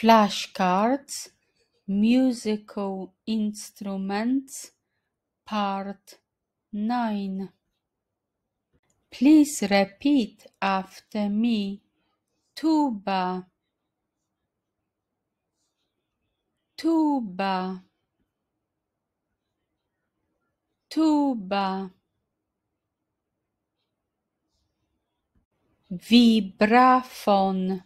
flashcards, musical instruments, part 9. Please repeat after me. Tuba, tuba, tuba. Vibrafon,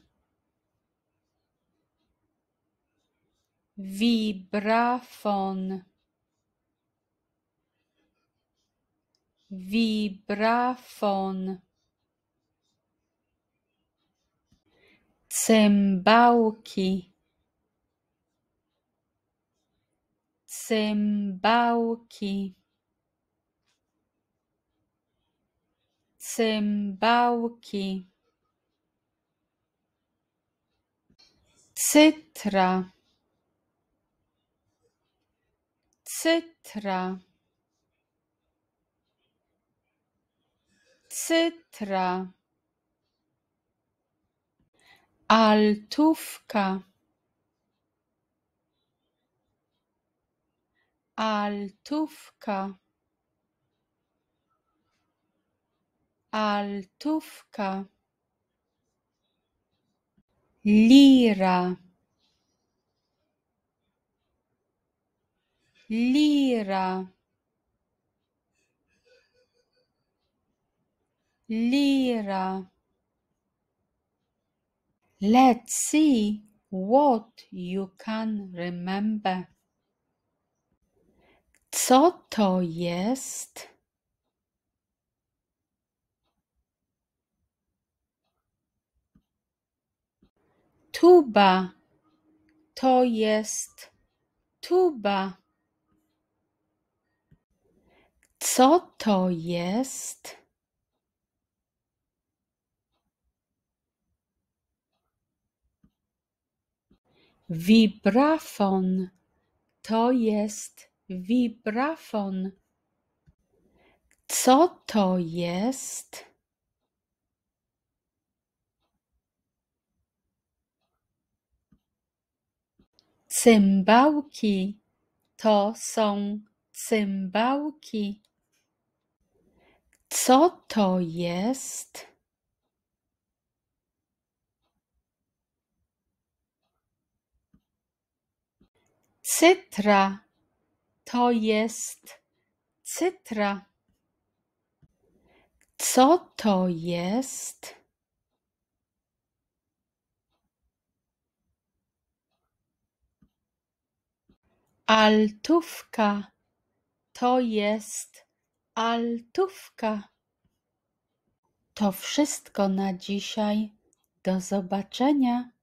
vibrafon, vibrafon. Cymbałki, cymbałki, cymbałki. Cytra, cytra, cytra. Altówka, altówka, altówka. Lira, lira, lira. Let's see what you can remember. Co to jest? Tuba. To jest tuba. Co to jest? Vibrafon. To jest vibrafon. Co to jest? Cymbałki. To są cymbałki. Co to jest? Cytra. To jest cytra. Co to jest? Altówka. To jest altówka. To wszystko na dzisiaj. Do zobaczenia.